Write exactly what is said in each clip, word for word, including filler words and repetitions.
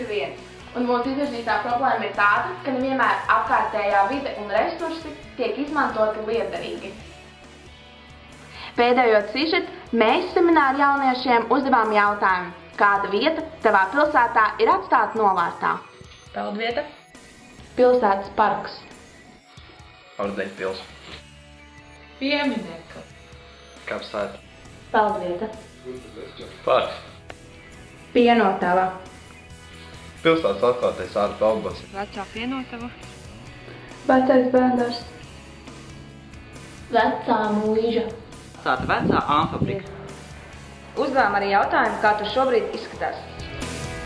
vidu vien. Un mums izvirzītā problēma ir tāda, ka nevienmēr apkārtējā vide un resursi tiek izmantoti liederīgi. Pēdējot sižetu, mēs semināru jauniešiem uzdevām jautājumu, kāda vieta tavā pilsētā ir atstāta novārtā? Peldvieta. Pilsētas parks. Ordeņa pils. Pieminiekli. Kapsēta. Peldvieta. Parks. Pienotava. Pilsētas atklātais ārtu augos. Vecā pienotava. Vecais bērndārs. Vecā mūža. Tāda vecā āmfabrika. Uzdevām arī jautājumu, kā tu šobrīd izskatās.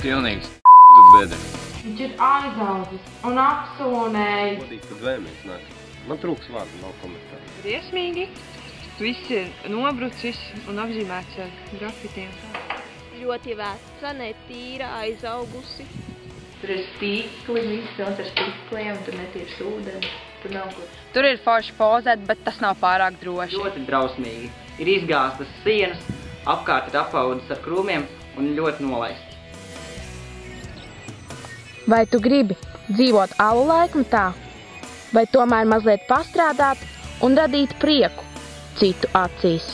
Pilnīgs s***u bede. Viņš ir aizaudzis un apsūnējis. Godīgi, ka dvēmīgs nāk. Man trūks vārdu, nav komentāri. Briesmīgi. Viss ir nobrucis un apzīmēts ar grafitiem. Ļoti veca, netīra, aizaugusi. Tur ir stīkli, viss pilns ar stīkliem, tur netirs ūdeni. Tur ir forši pozēt, bet tas nav pārāk droši. Ļoti drausmīgi. Ir izgāztas sienas, apkārt ir apaudis ar krūmiem un ļoti nolaisti. Vai tu gribi dzīvot alu laikmatā, vai tomēr mazliet pastrādāt un radīt prieku citu acīs?